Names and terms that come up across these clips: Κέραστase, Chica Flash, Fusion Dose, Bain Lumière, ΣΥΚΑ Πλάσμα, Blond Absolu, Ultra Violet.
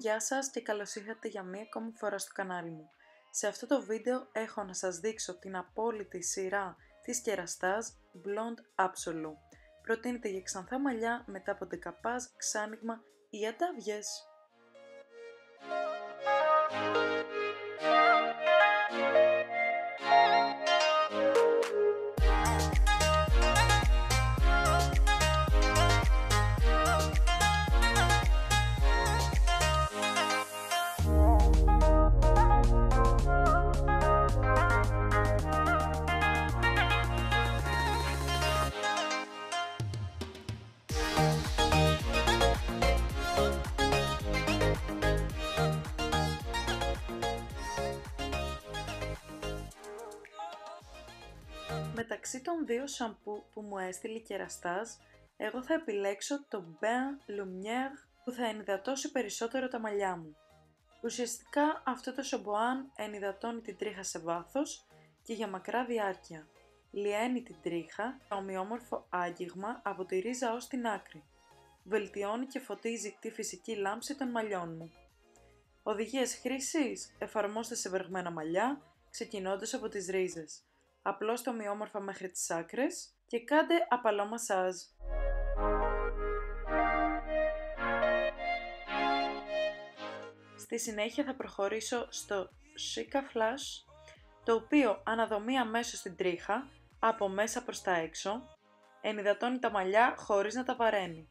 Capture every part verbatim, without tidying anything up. γεια σας και καλώς ήρθατε για μία ακόμη φορά στο κανάλι μου. Σε αυτό το βίντεο έχω να σας δείξω την απόλυτη σειρά της Κέραστase Blond Absolu. Προτείνεται για ξανθά μαλλιά μετά από ντεκαπάζ, ξάνοιγμα ή αντάβιες. Μεταξύ των δύο σαμπού που μου έστειλε η Κέραστase, εγώ θα επιλέξω το Bain Lumière που θα ενυδατώσει περισσότερο τα μαλλιά μου. Ουσιαστικά αυτό το σαμπουάν ενυδατώνει την τρίχα σε βάθος και για μακρά διάρκεια. Λιένει την τρίχα με ομοιόμορφο άγγιγμα από τη ρίζα ως την άκρη. Βελτιώνει και φωτίζει τη φυσική λάμψη των μαλλιών μου. Οδηγίες χρήσης: εφαρμόστε σε βεργμένα μαλλιά, ξεκινώντας από τις ρίζες. Απλώστε ομοιόμορφα μέχρι τις άκρες και κάντε απαλό μασάζ. Στη συνέχεια θα προχωρήσω στο Chica Flash, το οποίο αναδομεί αμέσως στην τρίχα, από μέσα προς τα έξω, ενυδατώνει τα μαλλιά χωρίς να τα βαραίνει.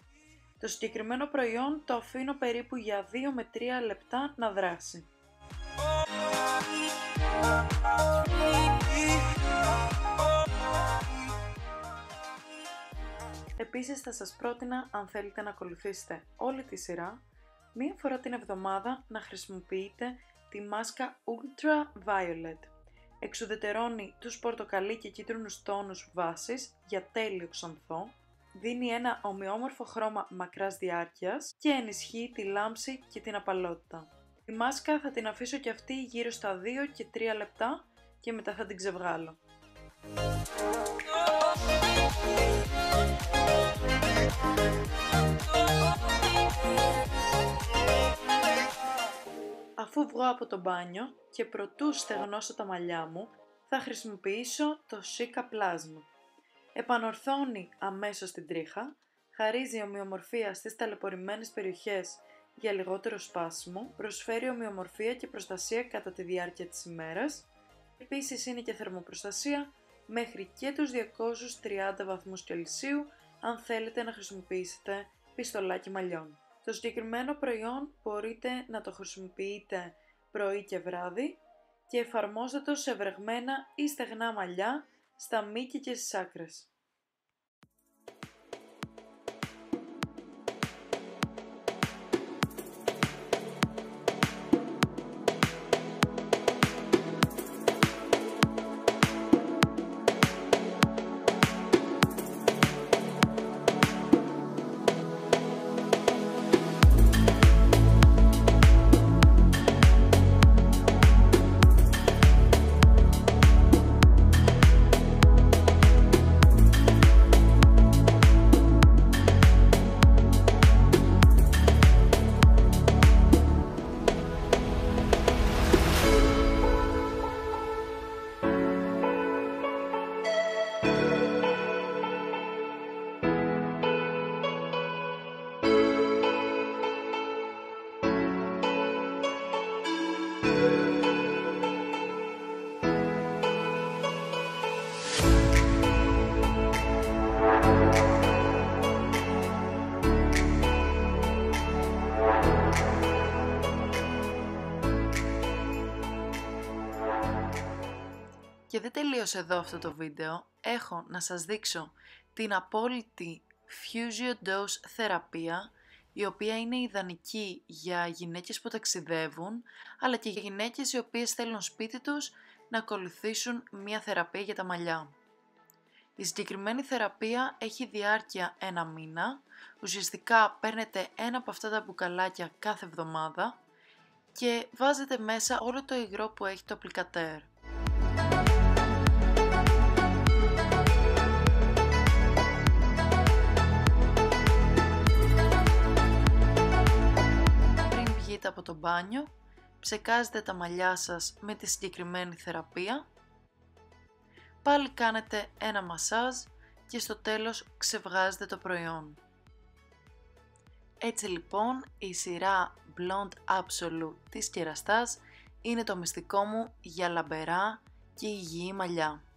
Το συγκεκριμένο προϊόν το αφήνω περίπου για δύο με τρία λεπτά να δράσει. Επίσης θα σας πρότεινα, αν θέλετε να ακολουθήσετε όλη τη σειρά, μία φορά την εβδομάδα να χρησιμοποιείτε τη μάσκα Ultra Violet. Εξουδετερώνει τους πορτοκαλί και κίτρινους τόνους βάσης για τέλειο ξανθό, δίνει ένα ομοιόμορφο χρώμα μακράς διάρκειας και ενισχύει τη λάμψη και την απαλότητα. Τη μάσκα θα την αφήσω και αυτή γύρω στα δύο και τρία λεπτά και μετά θα την ξεβγάλω. Αφού βγω από το μπάνιο και προτού στεγνώσω τα μαλλιά μου, θα χρησιμοποιήσω το ΣΥΚΑ Πλάσμα. Επανορθώνει αμέσως την τρίχα, χαρίζει ομοιομορφία στις ταλαιπωρημένες περιοχές για λιγότερο σπάσιμο, προσφέρει ομοιομορφία και προστασία κατά τη διάρκεια της ημέρας, επίσης είναι και θερμοπροστασία μέχρι και τους διακόσιους τριάντα βαθμούς Κελσίου, αν θέλετε να χρησιμοποιήσετε πιστολάκι μαλλιών. Το συγκεκριμένο προϊόν μπορείτε να το χρησιμοποιείτε πρωί και βράδυ και εφαρμόζετε το σε βρεγμένα ή στεγνά μαλλιά, στα μήκη και στις άκρες. Και δεν τελείωσε εδώ αυτό το βίντεο, έχω να σας δείξω την απόλυτη Fusion Dose θεραπεία, η οποία είναι ιδανική για γυναίκες που ταξιδεύουν, αλλά και για γυναίκες οι οποίες θέλουν σπίτι τους να ακολουθήσουν μια θεραπεία για τα μαλλιά. Η συγκεκριμένη θεραπεία έχει διάρκεια ένα μήνα, ουσιαστικά παίρνετε ένα από αυτά τα μπουκαλάκια κάθε εβδομάδα και βάζετε μέσα όλο το υγρό που έχει το απλικατέρ. από το μπάνιο, ψεκάζετε τα μαλλιά σας με τη συγκεκριμένη θεραπεία, πάλι κάνετε ένα μασάζ και στο τέλος ξεβγάζετε το προϊόν. Έτσι λοιπόν η σειρά Blond Absolu της Κέραστας είναι το μυστικό μου για λαμπερά και υγιή μαλλιά.